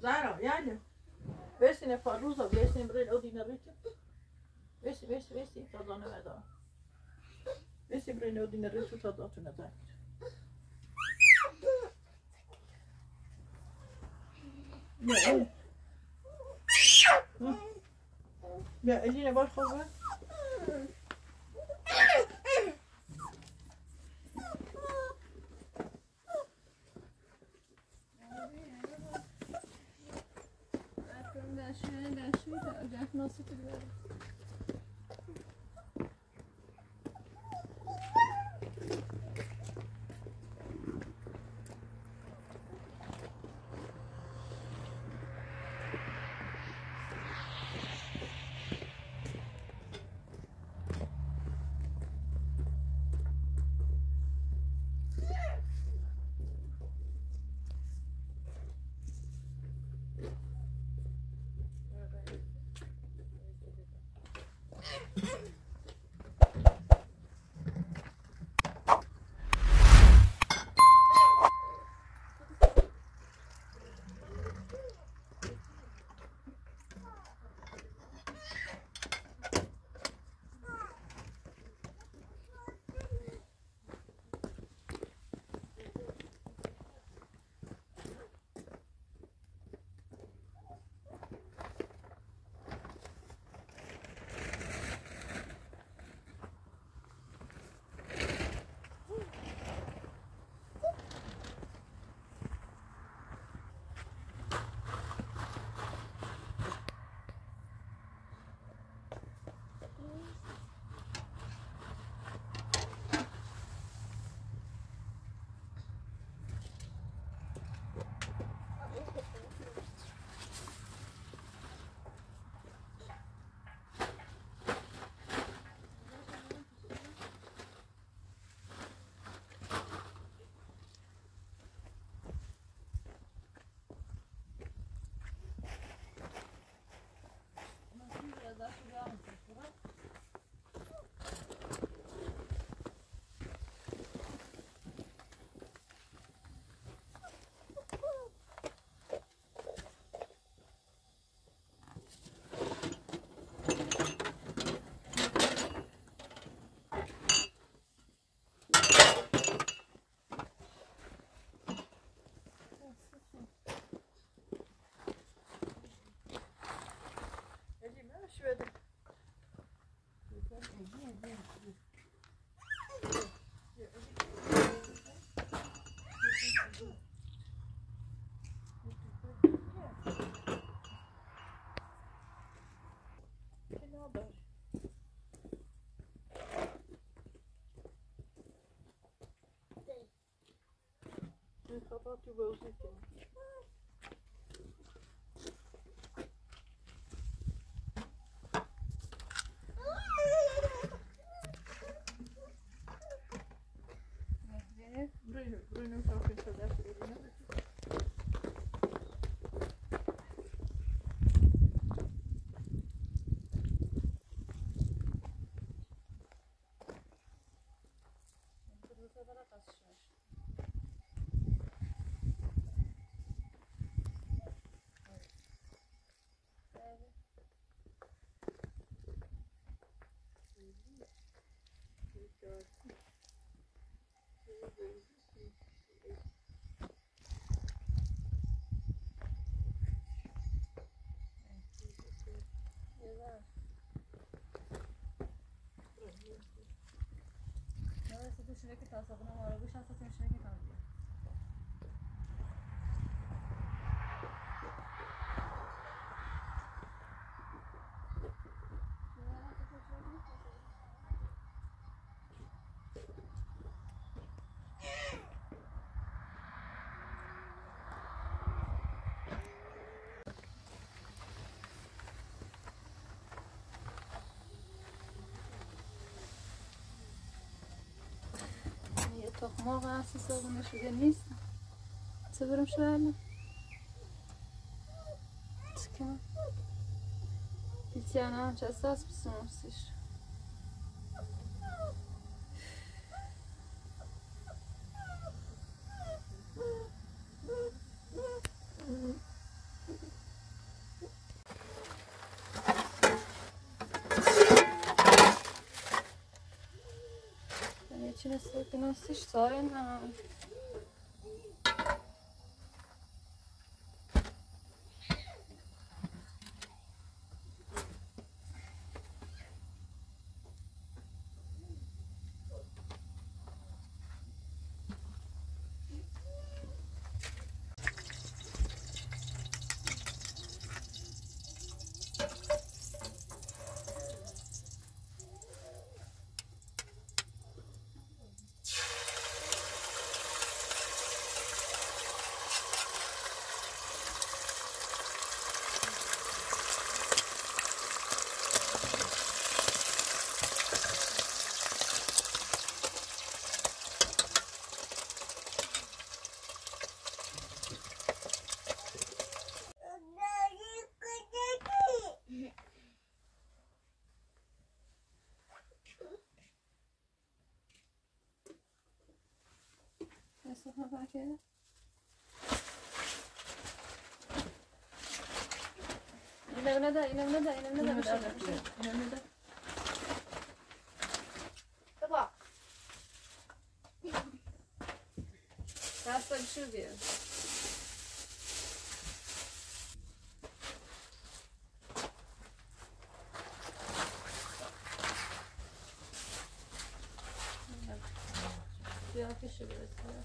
Zara, Yanya. Versene Farruza, versene buraya odina rıçı. Versin, tadana ver daha. Versin buraya odina rıçı, tadana ver. Ne? Ya eline bak kızım. Nasıl duruyorum? How about you go sit down? شركة عصبنا ما ربيش عصبنا شركة عندي. Tokmağı asıl sabunu şurada neyse. Sabırım şöyle. Çıkın. Bir tane ağaç asas bir sonuç iş. içine soğuktan sıçsayın ha. Soha back in. İnanmadı. Baba. Nasıl düşüyor? Ya kişi burası.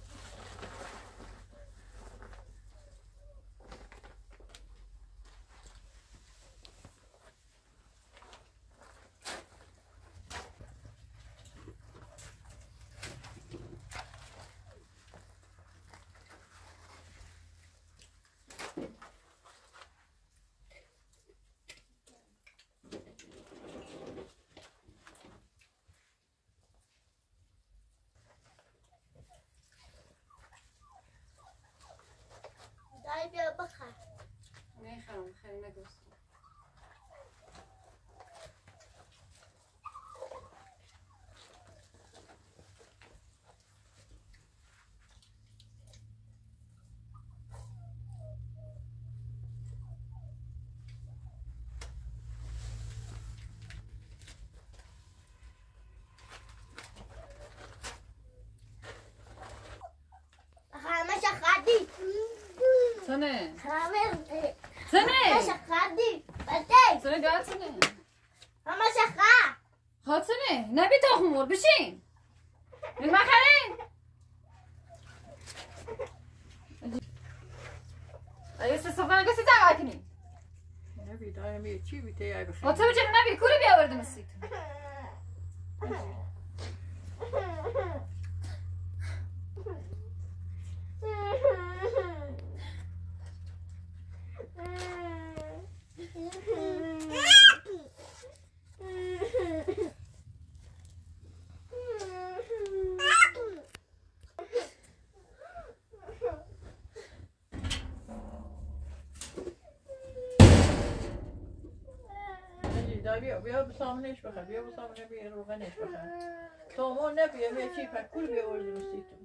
Ayıp bakar. Ne xanım, xanıma görsün. Sene. Sene. Şakadi. Batay. Sene gatsene. Ama şaka. Hatsene. Ne bitohmur bişin. Ne makarın? Ayısı sofana gitse takatni. Ne bi daimi çivi teyay bişin. Hatta bıcak ne bi kuru bi avardım sit. بیا بسامنه اش بخواه بیا بسامنه بیا روغن اش بخواه تامو نبیا بیا چی پکول بیا وردو سیتون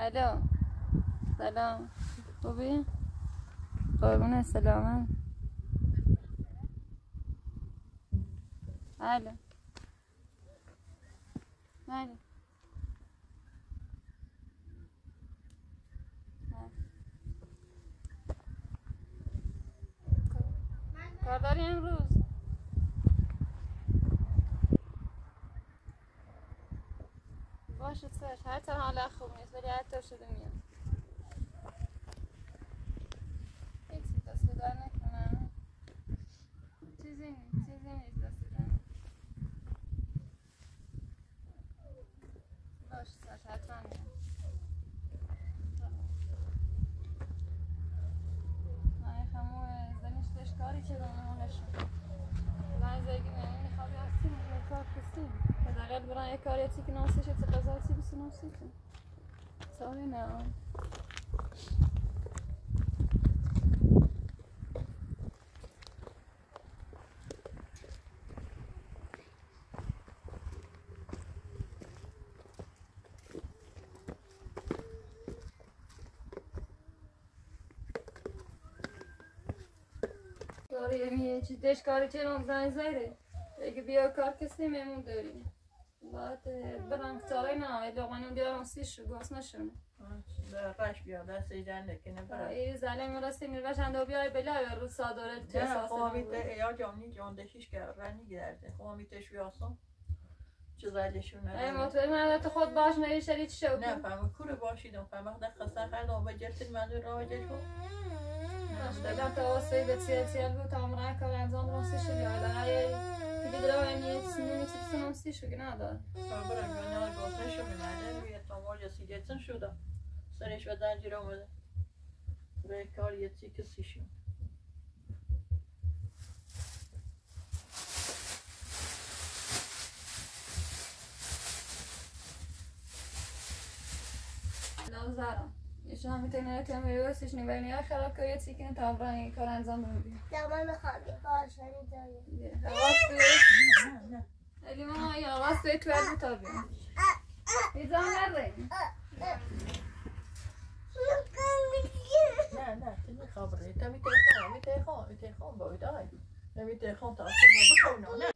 الو سلام، خوبی؟ قربون سلامت. الو الو کار داری امروز؟ باشه سرش، حتی حالا خوب نیست ولی حتی شده میاد. یک چیز دست دار نکنم، چیزی نیست دست دار. باشه سرش، حتی میاد. های خموه زنیشتش کاری چه دامنونش لنزگی نمونی خوابی هستیم کار کسیم غير برا يكاريتي كنوصي شي تقزاتي بس نوصيتي سوري ناو كاري ميه چيش كاري چيرون زاي زايري اگه بیا کار کسی مهمون داریم باید برم کتاره نه لغمانو بیارم سیش گاس نشونه برقش بیا دست ایجن نکنه برای ای زلیم راست میروشنده و بیای بلای رو ساداره تو ساسه خوامیته یا جامنی جاندشیش کررنی گرده خوامیتش بیاسم چزلشونه ای مطبعی مردت خود باش نهی شریچ شو کن نه فهمه کوره باشیدم فهمه در خسته خرده و بجرتید منظور را بجر کن دلم تا آسایی به تیل بود تا عمره کار انزام راستی شد یا لغایی که دیگره اینی سنونی چیزی نمسی شو گناه دار برم گناه گاسه شو بینده روی تامار جسی گیتن شده سرش و زنجیر آمده روی کار یتی کسی شو لازارم شما میتونید که میوستش نبینی یا خراب که یه چیکنه تا برای کار انزام بودیم دمان میخواد یه باش نمیداریم یه آغاز توی توی تا بیم ایزام نردیم نه تو میخواب رید تا میتونی خواب باید آید نمیتونی خواب تا خواب بخونم نه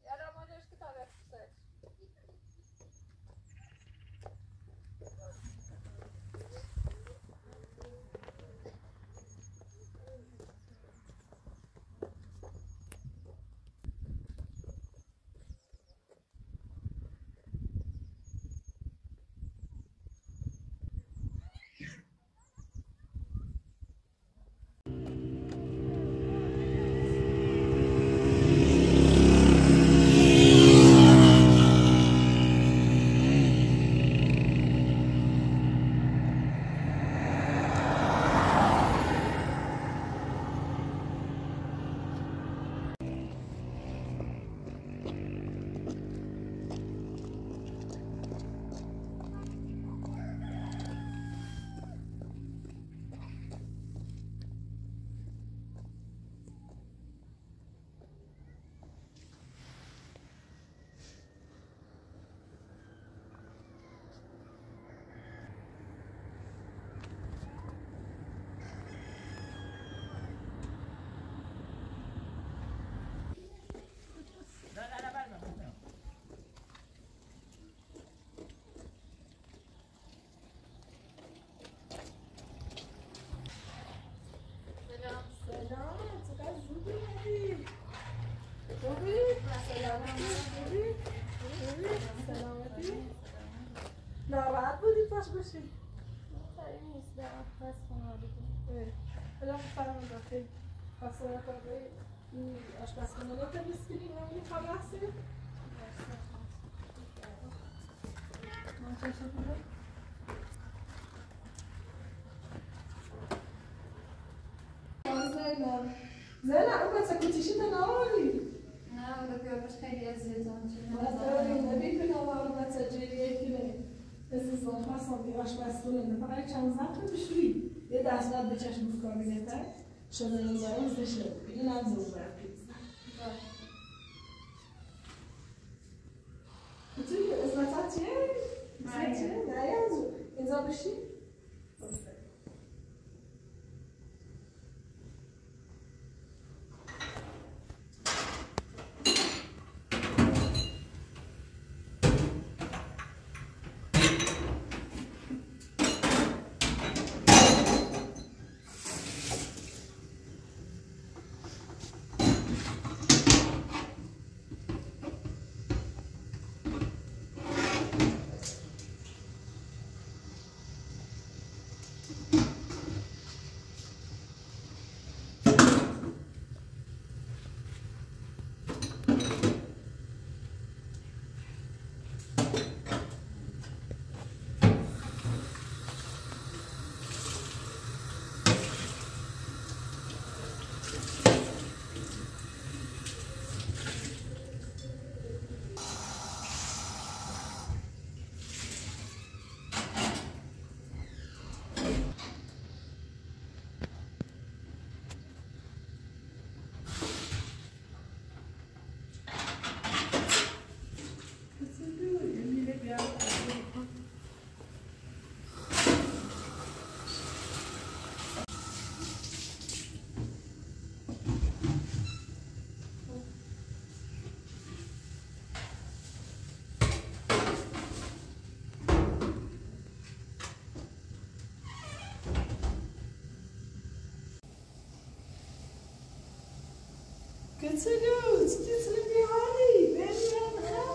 باشی خیلی نیست در پس خونه بودیم الان فرمان داخل پس خونه باید این آشپس خونه رو تمیز کنیم نمونی خواهد هستیم من چشم بودم زیلا اون بچه کتیشی تا نوالی نه اون پیابش خیلی از زیتان چیم نبید کنم بچه جیریه کنه بسیز آنها سامی آشپز کننده فقط یک چند زنگ بشویی یه دست به چشم بکار بینیتر شده نظرم زشد این هم زور برد بتویی از نفت چیه؟ نه یه از رو اینجا بشی؟ Good salutes. Good salute, Holly. Very well done.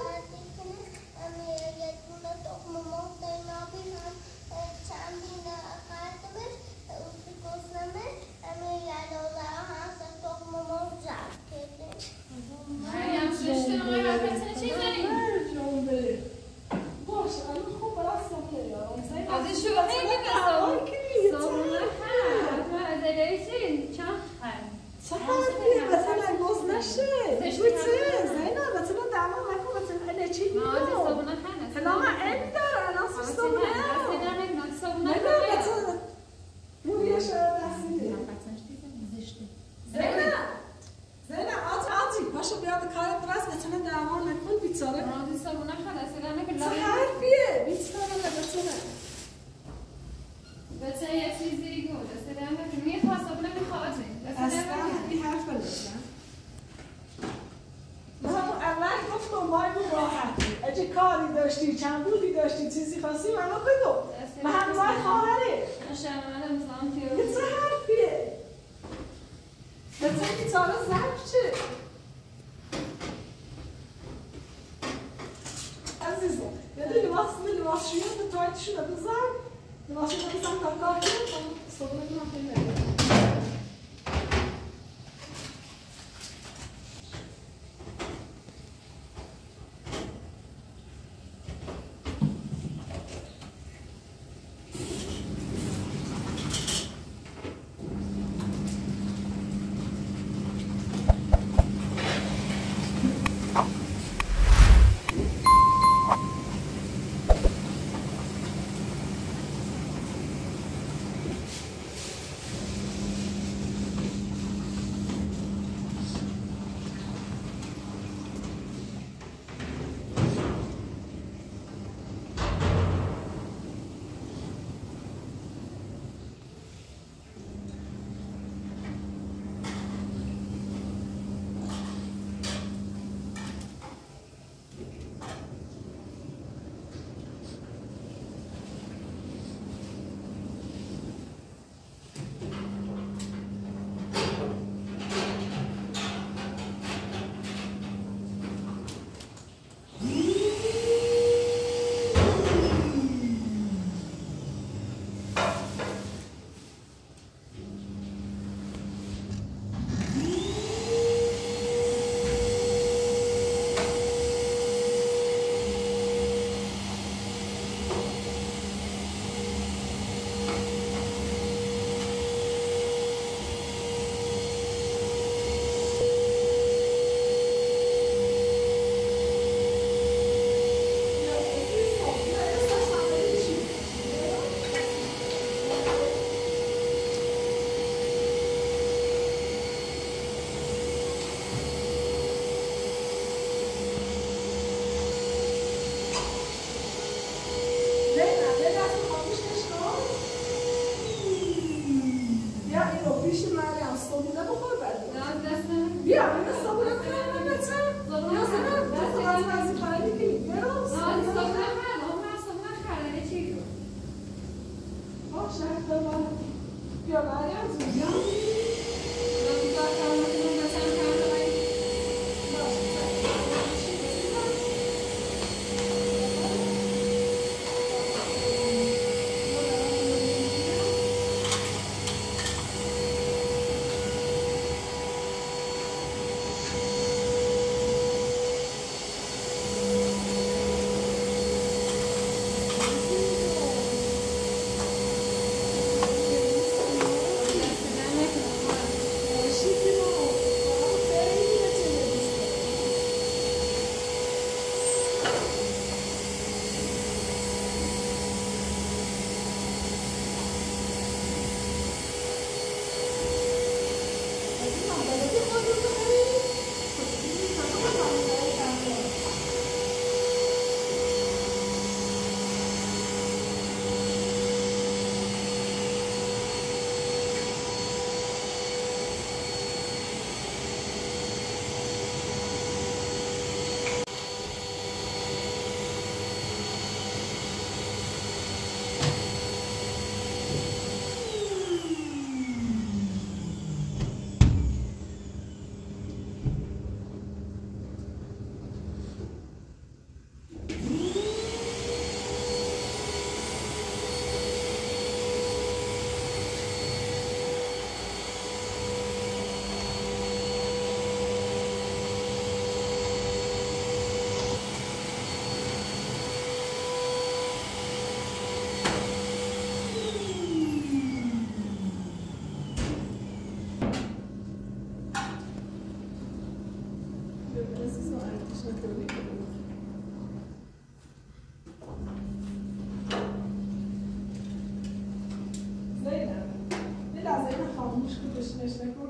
roku szkoły śmiesznego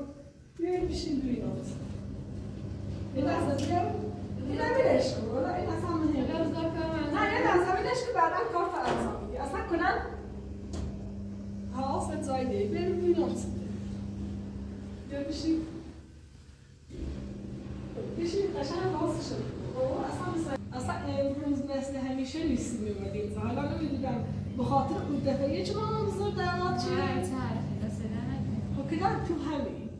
i mieliśmy glinowca. I nas zabiłem, i na wyleczku, i na samym niebie. Na jeden za wyleczku, a na kofa na sobie. A tak konan? A osem co idzie, i byli glinowcy. Mieliśmy... Mieliśmy kaczana w osy szybko, a sam sobie. A tak byłem z hemisze lisy miłodym, za ale nie widziałem. بخاطر اون دفعه چه ما بزرگ درمات چی؟ خب که در تو همین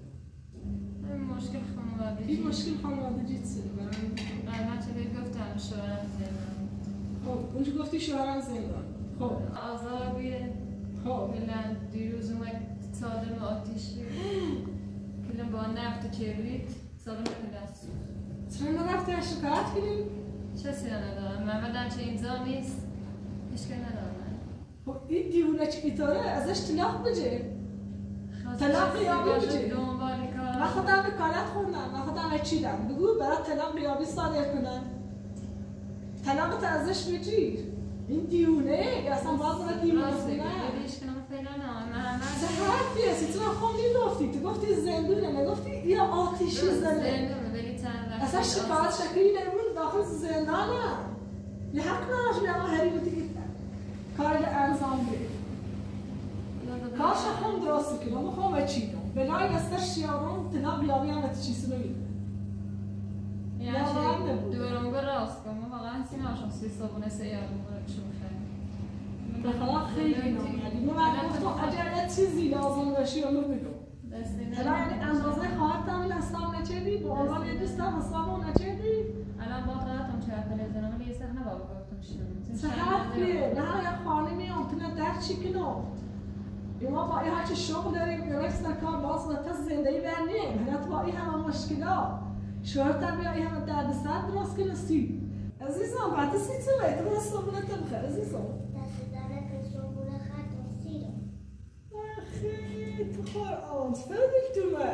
مشکل خانواده این مشکل خانواده جیت سر برم برمت چه بگه گفتم شوهرم زندان خب اونجا گفتی شوهرم زندان خب آزار بیه خب کلن دیروز اومد سالم آتیشی کلن با نفت و کبریت سالم به دست چند نفت شکایت کنیم؟ چه سیره ندارم محمدن چه اینجا نیست هیچ که ندارم این دیونه چیتاره ازش طلاق بجه طلاق غیابی بجه من خودم وکالت خوندم من خودم وکیلم بگو برای طلاق غیابی صادر کنن طلاقت ازش بگیر این دیونه اصلا باز را دیونه خوندن چه حرفی هستی تو من خوب میگفتی تو گفتی زندونه نگفتی یا آتیشی زندونه اصلا شکایت شکلی نمون داخل زندانه یه حق نداشت بیاما هری بودی کار ارزان بید کارش هم درست کنم و خواه چیدم بلای گستر شیارم تناب یابی هم اتشی سلوی یعنی دورم راست کنم واقعا سیناشم سی صابونه سیارم برکشو بخیر بخلا خیلی نامدی من گفتم اگر یه چیزی لازم باشی اونو بگو یعنی اندازه خواهرتم حساب نچیدی با عنوان یه دوستم حسابو نچیدی الان با خواهرتم چهرتن ازنم ولی یه صحنه بابا چه حرفیه؟ نه یک خانه میام تو نه در چی کنم ما با این هرچه شغل داریم رفت در کار باز تا زندگی برنیم حالت با این همه مشکلات شوهرتم بیا این همه دردسر درست کنه سی عزیزم بعد سی تو باید تو باید صبونه تو بخیر عزیزم دست داره که صبونه خط سی رو اخی تو خور آن فردی دومه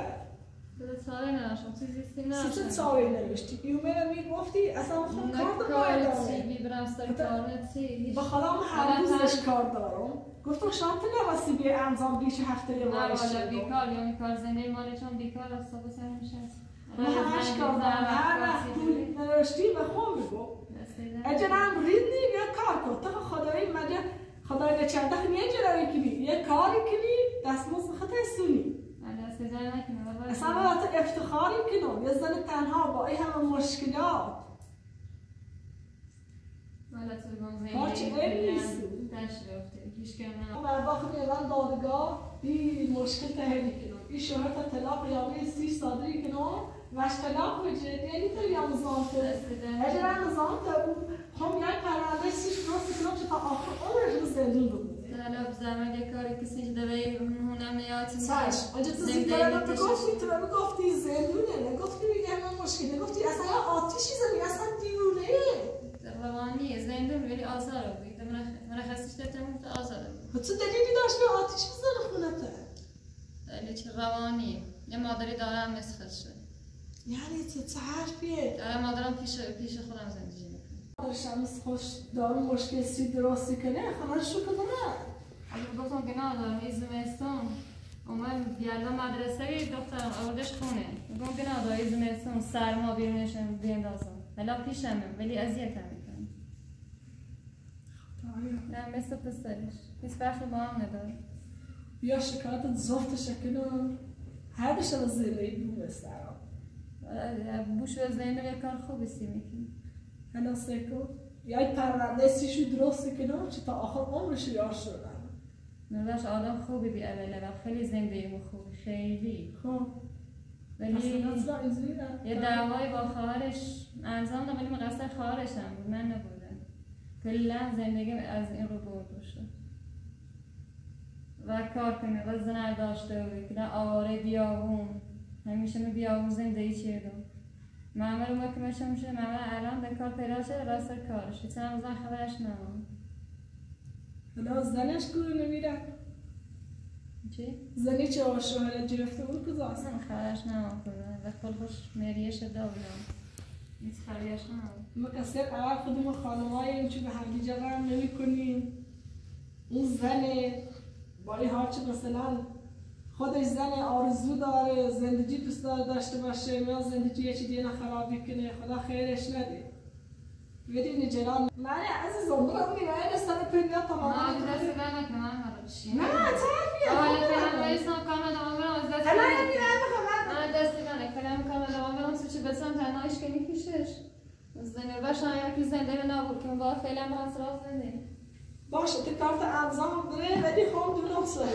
ساله نرشم چیزی سی نرشم سی چه ساله نرشتی؟ یومه میگفتی اصلا خود کار دارم کارتی بیبرمستر کارتی با خلام هر روزش کار دارم گفتم شانت نباسی بیه انزام بیش هفته یه بارش شد نه بیکار یا میکار زنده مالی چون بیکار از سابه سر میشه من همش کار دارم هر وقت نرشتی به خون بگو اجرم رید نیم یا کار کن تا خدایی مجد خدایی نچندخ نیه جرایی کنی یه کاری کنی دستموز بخطای سونی اصلا باید افتخاری کنم یه زن تنها با این همه مشکلات کارچه این نیست من با خود ایران دادگاه این مشکل تحریک کنم این شهرت طلاق قیابی سی صادری کنم وش طلاق بجه یعنی تا یا مزامته اجرا مزامته هم یک پرانده سیش درست کنم چه تا آخر عمرش رو زندون بود حالا بزرمه یک کاری کسی که داره هونم نیاتی سرش آنجا تو زیداره بگفتی تو بگفتی زندونه نگفتی بگه همه مشکل نگفتی اصلا آتیشی زنی اصلا دیونه روانی زندون ولی آزاره بگید من خستش دفترم گفت آزاره بود تو دلیلی داشت به آتیش بزن خونته دلیلی که روانی یه مادری دارم مسخر شد یعنی چه حرفیه داره مادرم پیش خودم زندگی شمس خوش دارم مشکل سی دراستی کنه خبرش رو کنم اگه گفتم که ندارم این زمستان اومد یلدا مدرسه دخترم آوردش خونه گفتم که ندارم این زمستان سرما بیرونشم بیندازم بلا پیشمه ولی اذیتم میکنم نه مثل پسرش هیچ فرقی با هم نداره بیا شکایت زفتش کنم هر دشت از زندگی دور بسرم بوش و زندگی یک کار خوبی سی میکنی هنو سیکو یای پرنده سیشو درست کنم چه تا آخر عمرش یار شدن نرداش آدم خوبی بی اوله و خیلی زندگیمو خوبی خیلی خوب ولی یه دعوای با خواهرش انجام دادم ولی مقصر خواهرشم بود من نبودم کلا زندگیم از این رو برده شد و کار کنه و زنه داشته بود کلا آواره بیابون همیشه می بیابون زندگی چیدم معمول ما که میشه معمول الان به کار پیدا شده راست کارش چند روزا خبرش نمون حالا زنش گروه نمیره چی؟ زنی چه شوهرت گرفته بود کجاست؟ من خبرش نمون کنم و خلقش مریه شده بودم هیچ خبرش نمون ما کسی اول خودمون خانماییم چون به همگی جرم نمی کنیم اون زنه با این هرچی مثلا خودش زن آرزو داره، زندگی دوست داشته باشه، من زندگی یه چی دیگه خرابی کنه، خدا خیرش نده. بدین جلال من عزیزم برو می راه سر پیدا تمام درس بدن تمام خرابش نه تعریف حالا فعلا اسم کامل عمرم از دست انا میرم خبر دست من کلام کامل عمرم سوچ بسام تنهاش کنی پیشش زنده باشم یا کی زنده نبود که با فعلا مصرف زنده باشه تو کارت اعظم بره ولی خودم دونم سر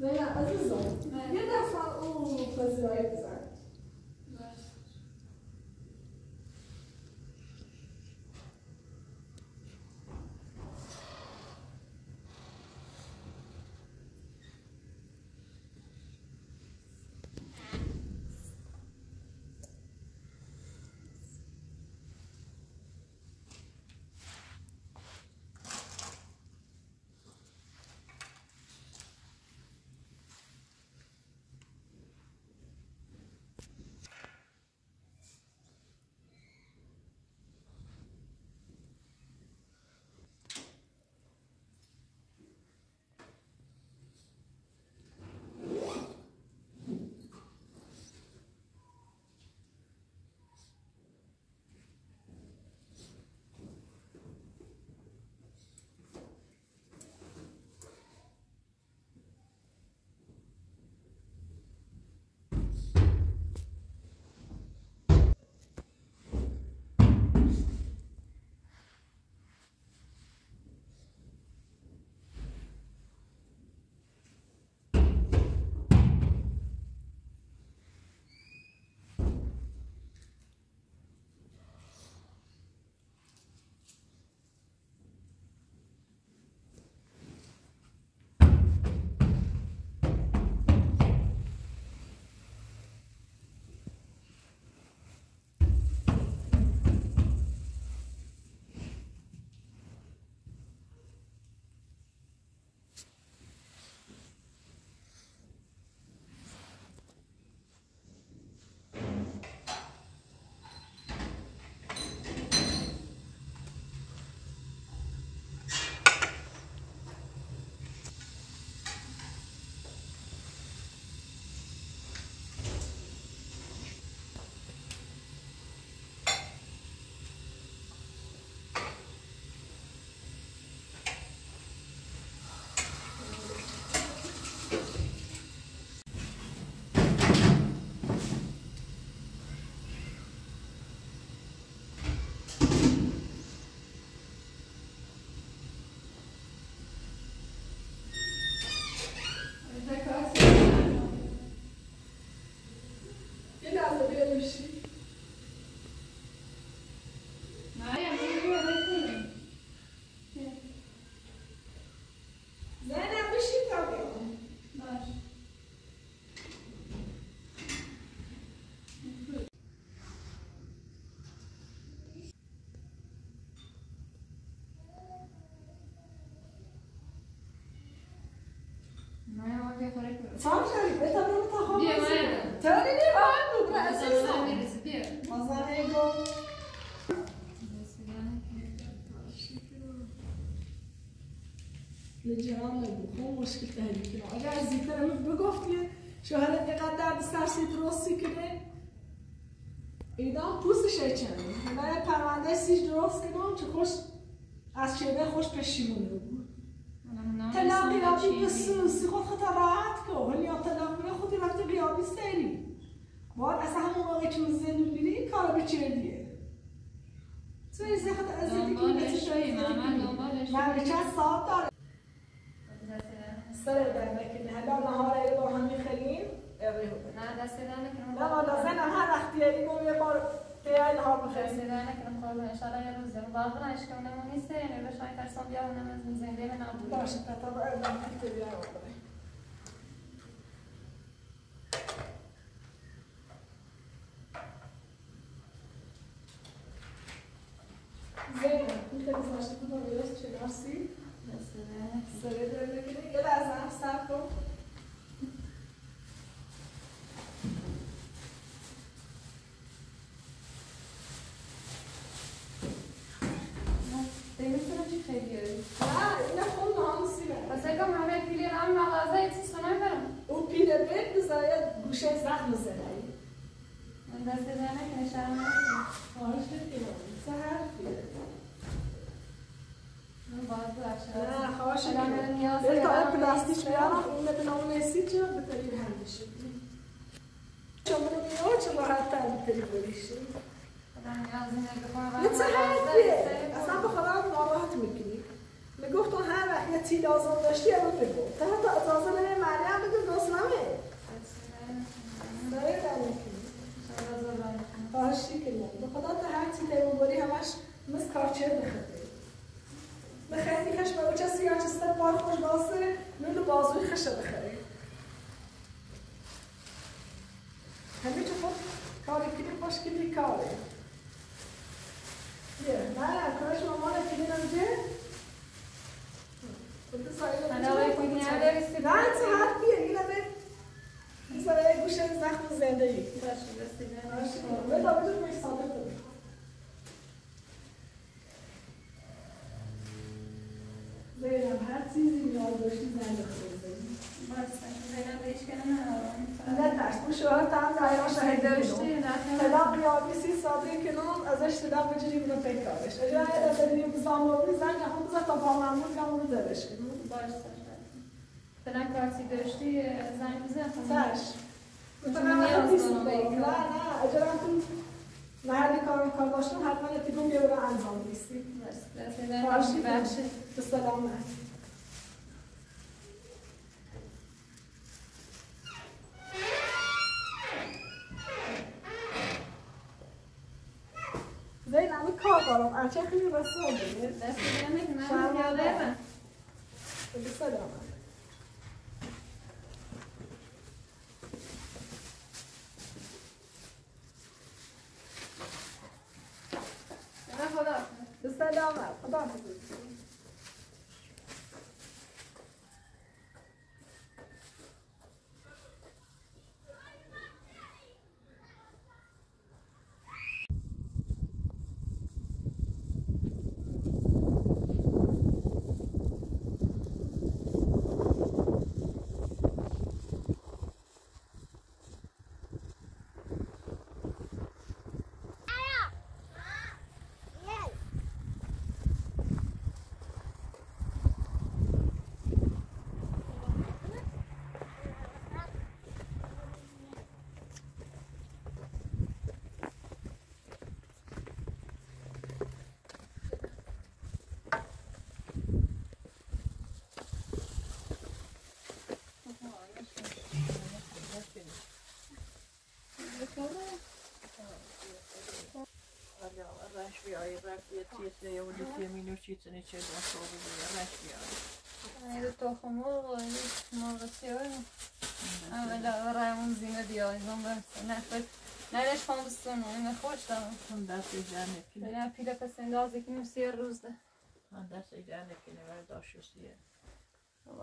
Zeynep azizim, bir defa o pazıvaya güzel.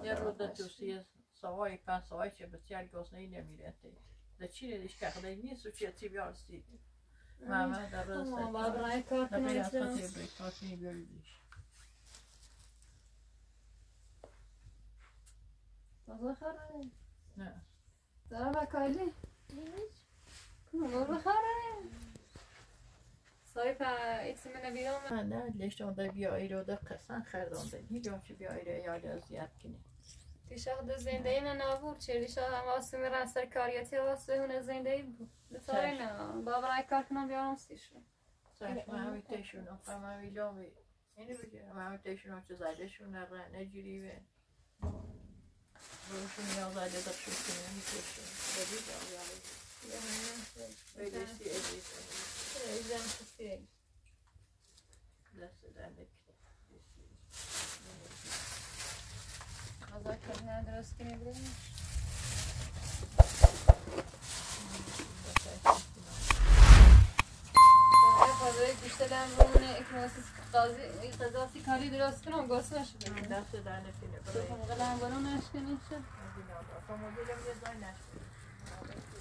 Yerlerde Türkiye savay kan savay ki betiğer gözneyi nemiretti. Dacine dişkahda niye suçu tibiyar istedi? Mama da rastladı. Mama bana kartını verdi. Kartını verdi. Bazıları ne? Daha bakaylı. Bazıları. Sayfa ismine bir ama. Ne? Leşonda bir ayırda kasan kardonda. Biliyorum ki bir ayırda yardım ziyadkini. دیشب زنده این نبود چه دیشب هم واسه میرن سرکاریتی واسه هنر زنده ای بود. دسای نه. بابا رای کار کنم بیارم سیشون. سعی میکنم تیشون آفرما ویلام وی. اینو بگم. میکنم تیشون آموزش زایدشون نره نجیری و. برایشون یاد زایده داشتیم میتیشون. دادی داریم. بیشی ازیشون. ازیم کسی. دست دادن. Azar kadınlar da rastgele bilir mi? Hazır güçlenen bunun ekonomisi kazası kari rastgele o gazı aşkına. Nasıl da nefile. Kalan bunun aşkına işte. Ama dilim de zaten aşkına.